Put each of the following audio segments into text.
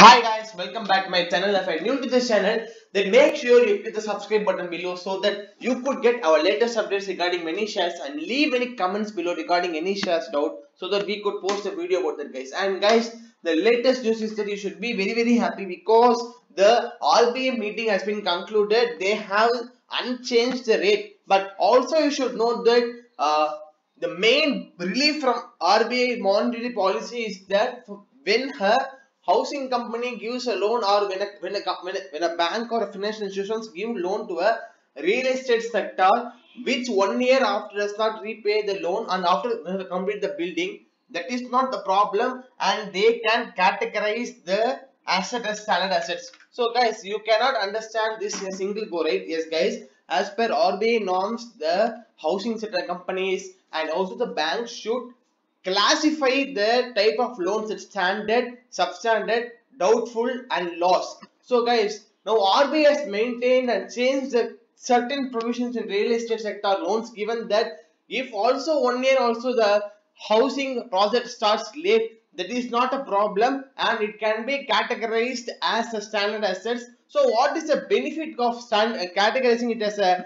Hi guys, welcome back to my channel. If you're new to this channel, then make sure you hit the subscribe button below so that you could get our latest updates regarding many shares, and leave any comments below regarding any shares doubt so that we could post a video about that, guys. And guys, the latest news is that you should be very, very happy because the RBA meeting has been concluded. They have unchanged the rate, but also you should know that the main relief from RBI monetary policy is that when her housing company gives a loan, or when a bank or a financial institutions give loan to a real estate sector, which 1 year after does not repay the loan and after complete the building, that is not the problem, and they can categorize the asset as standard assets. So guys, you cannot understand this in a single go, right? Yes guys, as per RBI norms, the housing sector companies and also the banks should classify the type of loans as standard, substandard, doubtful and loss. So guys, now RBI has maintained and changed the certain provisions in real estate sector loans, given that if also 1 year also the housing project starts late, that is not a problem and it can be categorized as a standard assets. So what is the benefit of categorizing it as a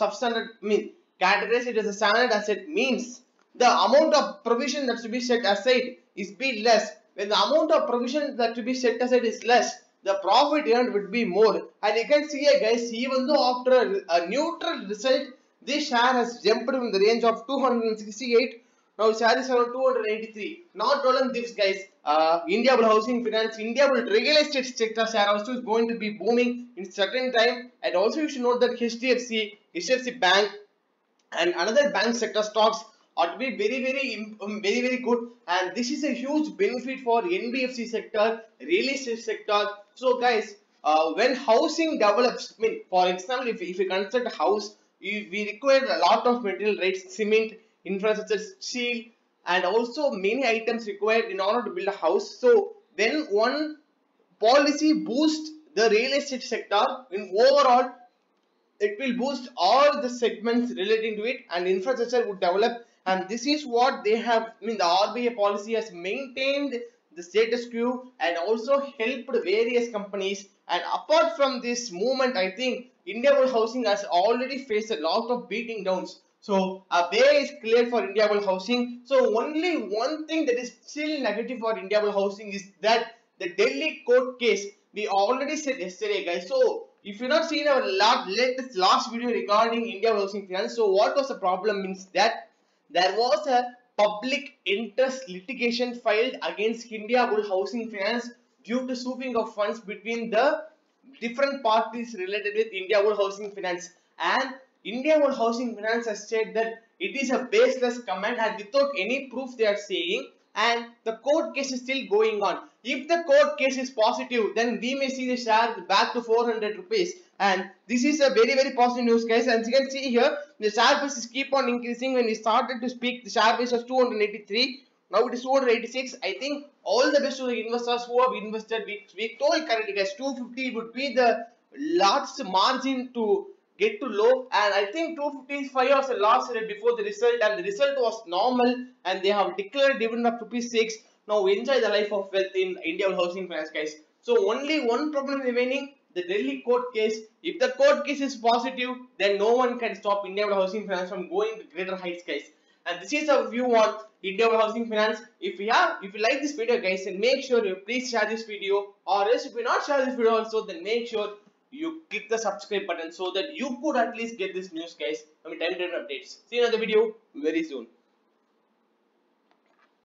substandard? Mean categorizing it as a standard asset means the amount of provision that should be set aside is be less. When the amount of provision that should be set aside is less, the profit earned would be more. And you can see here guys, even though after a neutral result, this share has jumped from the range of 268. Now share is around 283. Not only this guys, Indiabulls Housing Finance, Indiabulls real estate sector share also is going to be booming in certain time. And also you should note that HDFC Bank and another bank sector stocks ought to be very, very good, and this is a huge benefit for NBFC sector, real estate sector. So guys, when housing develops, I mean, for example, if you construct a house, we require a lot of material, right? Cement, infrastructure, steel, and also many items required in order to build a house. So then one policy boosts the real estate sector in overall. It will boost all the segments relating to it, and infrastructure would develop. And this is what they have, I mean the RBA policy has maintained the status quo and also helped various companies. And apart from this movement, I think Indiabulls Housing has already faced a lot of beating downs. So a way is clear for Indiabulls Housing. So only one thing that is still negative for Indiabulls Housing is that the Delhi court case, we already said yesterday guys. So if you not seen our last video regarding Indiabulls Housing Finance, so what was the problem means that there was a public interest litigation filed against Indiabulls Housing Finance due to sweeping of funds between the different parties related with Indiabulls Housing Finance. And Indiabulls Housing Finance has said that it is a baseless comment and without any proof they are saying, and the court case is still going on. If the court case is positive, then we may see the share back to 400 rupees. And this is a very, very positive news guys. And you can see here, the share price is keep on increasing. When we started to speak, the share price was 283. Now it is 286. I think all the best to the investors who have invested. We told currently guys, 250 would be the largest margin to get to low, and I think 255 was the last rate before the result, and the result was normal, and they have declared dividend of ₹6. Now enjoy the life of wealth in Indiabulls Housing Finance guys. So only one problem remaining, the Delhi court case. If the court case is positive, then no one can stop Indiabulls Housing Finance from going to greater heights guys. And this is our view on Indiabulls Housing Finance. If you like this video guys, then make sure you please share this video, or else if you not share this video also, then make sure you click the subscribe button so that you could at least get this news guys. I mean time-driven updates. See you in another video very soon.